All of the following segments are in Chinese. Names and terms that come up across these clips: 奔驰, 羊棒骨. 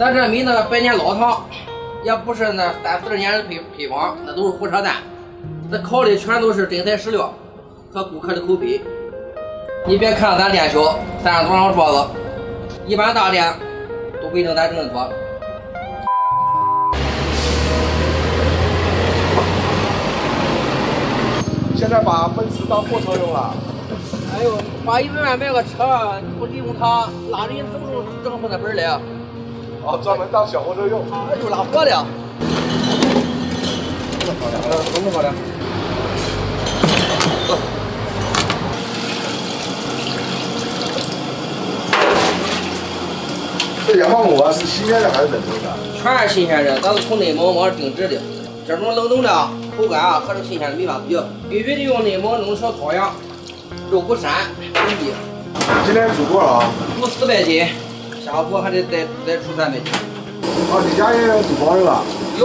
咱这米呢，百年老糖，也不是那30-40年的配方，那都是胡扯淡。那烤的全都是真材实料和顾客的口碑。你别看咱店小，30多张桌子，一般大店都不一定咱这么多。 现在把奔驰当货车用了。哎呦，花100万买个车，不利用它拉人走路挣不那本来。哦，专门当小货车用。哎呦，拉活的。这么好的。这羊棒骨啊，是新鲜的还是冷冻的？全是新鲜的，咱是从内蒙往这定制的。这种冷冻的。 口感啊，和这新鲜的没法比，必须得用内蒙那种小羔羊，肉不膻，嫩地。今天煮多少啊？煮400斤，下锅还得再出300斤。哦，你家也有煮包肉啊？有，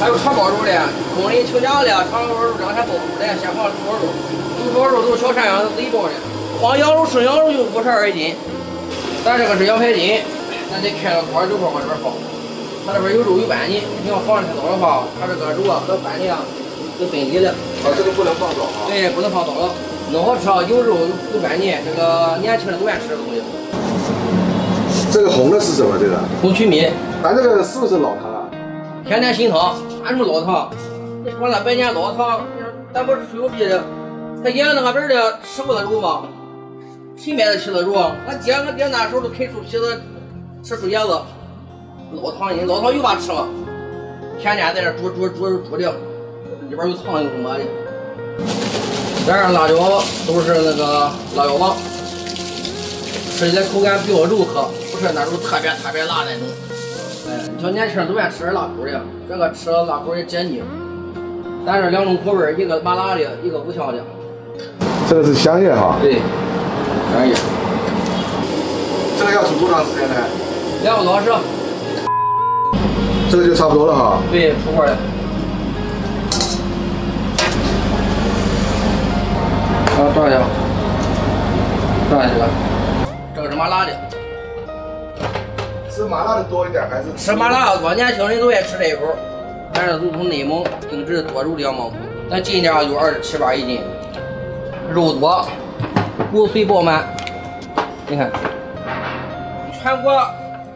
还有肠包肉的，工人请假了，肠包肉让他包肉的，先放猪包肉，猪包肉都是小山羊自己包的。光羊肉生羊肉就52斤，咱这个是200斤，咱得开个锅就往这边放。 它这边有肉有板筋，你要放的太早的话，它这个肉啊和板筋啊就分离了。啊，这个不能放早啊。对，不能放早了，弄好吃啊，有肉有板筋，这个年轻人都爱吃这个东西。这个红的是什么？这个红曲米。咱这个是不是老糖啊？天天新糖，俺们老糖。你说那百年老糖，咱不是吹牛逼的，他爷爷那个辈的吃过的肉吗？谁买得起的肉？俺姐俺爹那时候都啃树皮子，吃树叶子。 老糖人，老糖有法吃吗？天天在这煮的，里边有糖有什么的。咱这辣椒都是那个辣椒王，吃起来口感比较柔和，不是那种特别辣那种。哎，小年轻人都爱吃辣口的，这个吃辣口也解腻。咱这2种口味，一个麻辣的，一个五香的。这个是香叶哈。对，香叶。这个要煮多长时间呢？2个多小时。 这个就差不多了哈。对，出锅了。啊，转一下。这个是麻辣的。吃麻辣的多一点还是？吃麻辣多，年轻人都爱吃这一口。咱这都从内蒙定制多肉的羊棒骨，咱进价有27、8一斤，肉多，骨髓饱满。你看，全国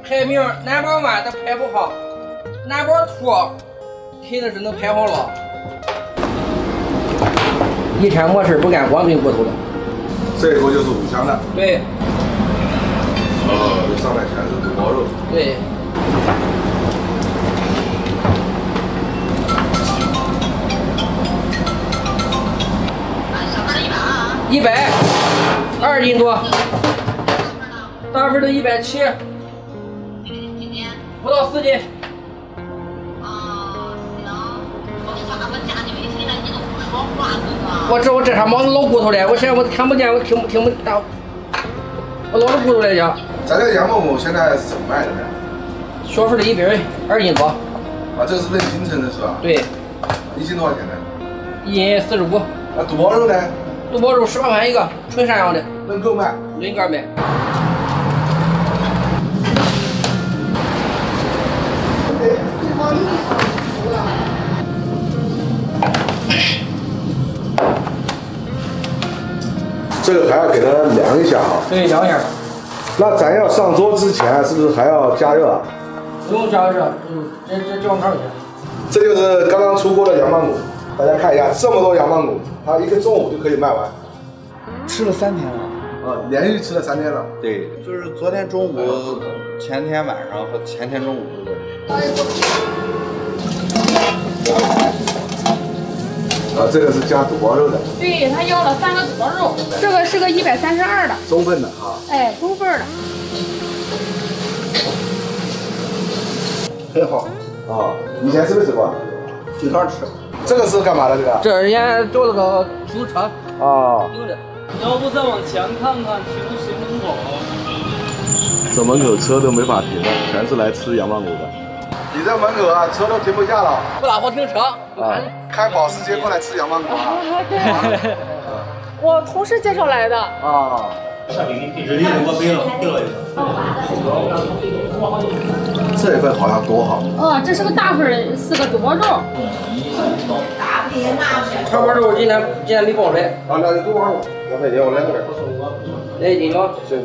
排名No. 1都排不上。 No. 2肯定是能排行了。一天没事不干，光炖骨头了。这一锅就是五香的。对。哦，上面全是肚包肉。对。100，2斤多。大份的170，不到4斤。 我这还忙着老骨头嘞，我现在我看不见，我听不到，我老着骨头来讲。咱这羊棒骨现在是怎么卖的呢？小份的100，2斤多。啊，这是论斤称的是吧？对。1斤多少钱呢？1斤45。那肚包肉呢？肚包肉18块钱一个，纯山羊的。论个卖？论个卖。这个还要给它凉一下哈。对，凉一下。那咱要上桌之前，是不是还要加热啊？不用加热，直接就往上去。这就是刚刚出锅的羊棒骨，大家看一下，这么多羊棒骨，它一个中午就可以卖完。吃了3天了。啊，连续吃了3天了。对，就是昨天中午、前天晚上和前天中午。啊，这个是加肚包肉的。对，他要了3个肚包肉，这个是个132的，中份的啊。哎，中份的。很好。啊，以前吃没吃过？经常吃。这个是干嘛的？这个？这人家做了个出租车。啊。溜的。要不再往前看看，停谁门口？这门口车都没法停了，全是来吃羊棒骨的。 你这门口啊，车都停不下了，不打好停车啊！开保时捷过来吃羊棒骨啊！对，我同事介绍来的啊。上给您地址，我背了一个。这份好像多好。哦，这是个大份四个肚包肉。肚包肉今天没包出来。啊，那肚包肉，我再给我来个点。来一斤了。对。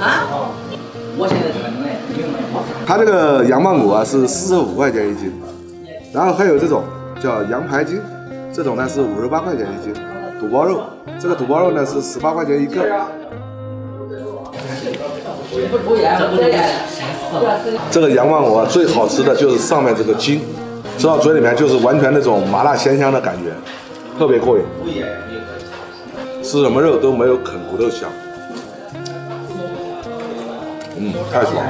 啊！我现在才能卖，它这个羊棒骨啊是45块钱一斤，然后还有这种叫羊排筋，这种呢是58块钱一斤。肚包肉，这个肚包肉呢是18块钱一个。这个羊棒骨啊最好吃的就是上面这个筋，吃到嘴里面就是完全那种麻辣鲜香的感觉，特别过瘾。吃什么肉都没有啃骨头香。 嗯，太爽了！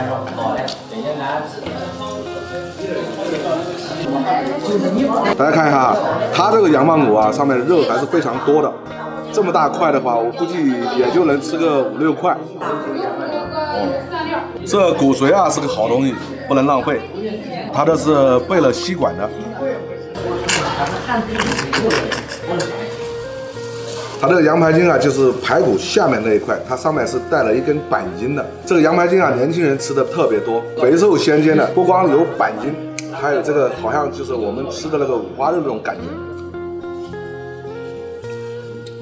大家看一下啊，它这个羊棒骨啊，上面肉还是非常多的。这么大块的话，我估计也就能吃个5、6块。这骨髓啊是个好东西，不能浪费。它这是备了吸管的。它这个羊排筋啊，就是排骨下面那一块，它上面是带了一根板筋的。这个羊排筋啊，年轻人吃的特别多，肥瘦相间的，不光有板筋，还有这个好像就是我们吃的那个五花肉那种感觉。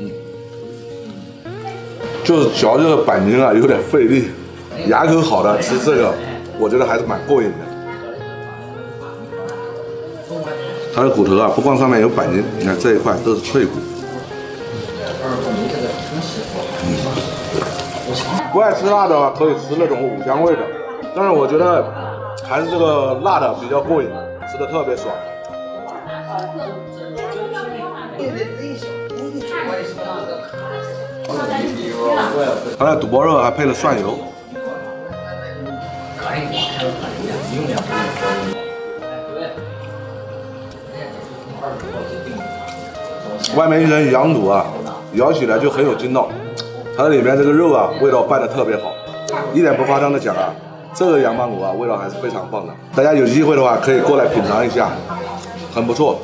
嗯，就是嚼这个板筋啊，有点费力，牙口好的吃这个，我觉得还是蛮过瘾的。它的骨头啊，不光上面有板筋，你看这一块都是脆骨。 不爱吃辣的话，可以吃那种五香味的，但是我觉得还是这个辣的比较过瘾，吃的特别爽。它的肚包肉还配了蒜油。外面一层羊肚啊，咬起来就很有筋道。 它里面这个肉啊，味道拌得特别好，一点不夸张的讲啊，这个羊棒骨啊，味道还是非常棒的。大家有机会的话，可以过来品尝一下，很不错。